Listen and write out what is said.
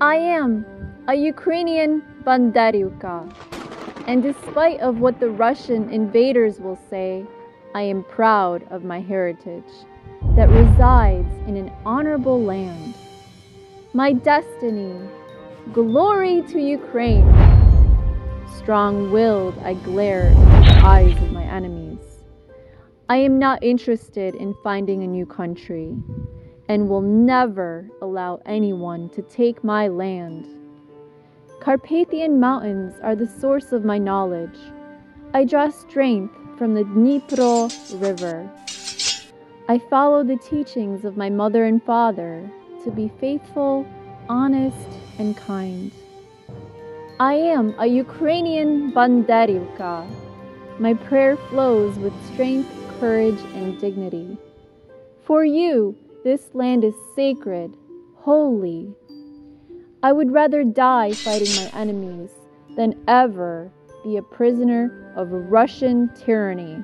I am a Ukrainian Bandaruka, and despite of what the Russian invaders will say, I am proud of my heritage that resides in an honorable land. My destiny, glory to Ukraine. Strong-willed, I glare into the eyes of my enemies. I am not interested in finding a new country and will never allow anyone to take my land. Carpathian Mountains are the source of my knowledge. I draw strength from the Dnipro River. I follow the teachings of my mother and father to be faithful, honest, and kind. I am a Ukrainian Banderivka. My prayer flows with strength, courage, and dignity. For you, this land is sacred, holy. I would rather die fighting my enemies than ever be a prisoner of Russian tyranny.